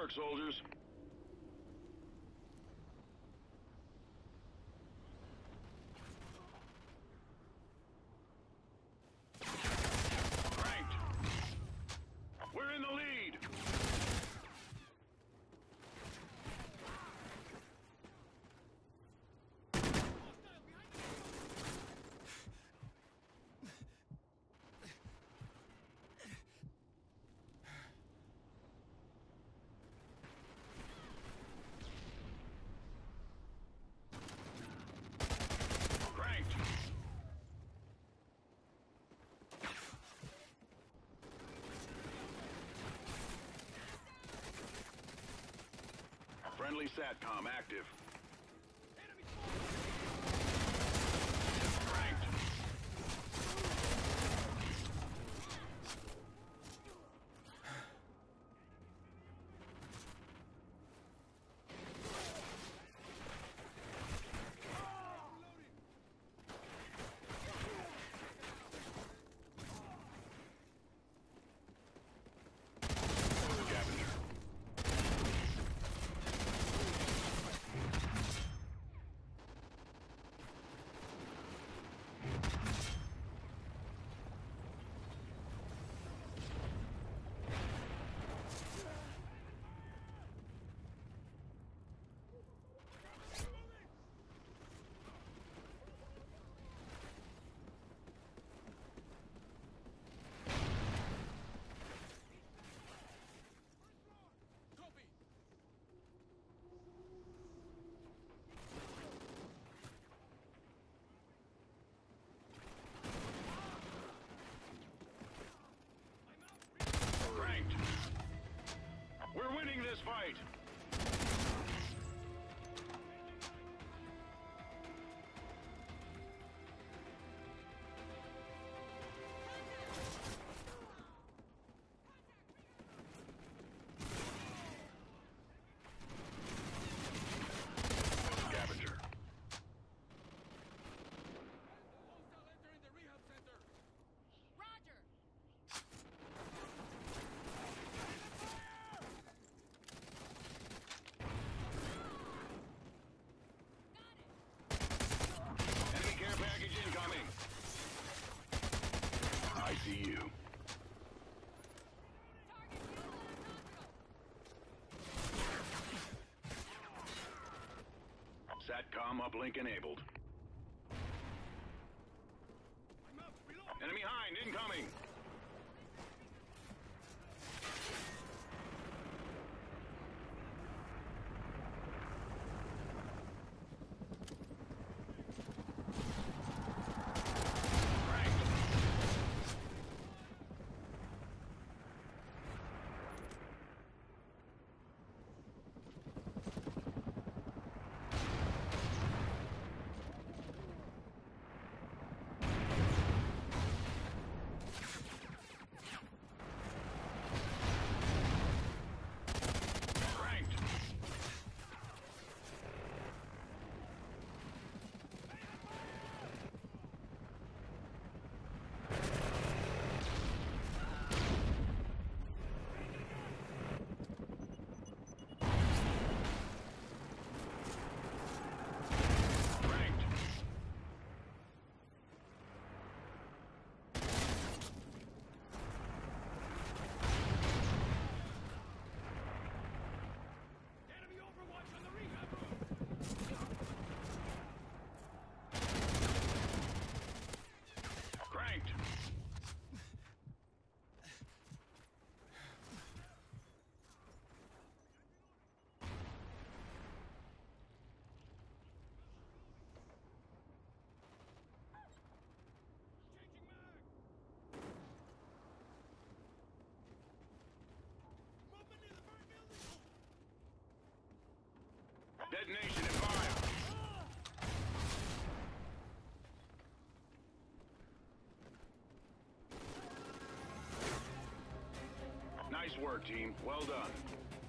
work, soldiers. Friendly SATCOM active. We're winning this fight! SATCOM uplink enabled. Enemy hind incoming! Detonation and fire! Nice work, team. Well done.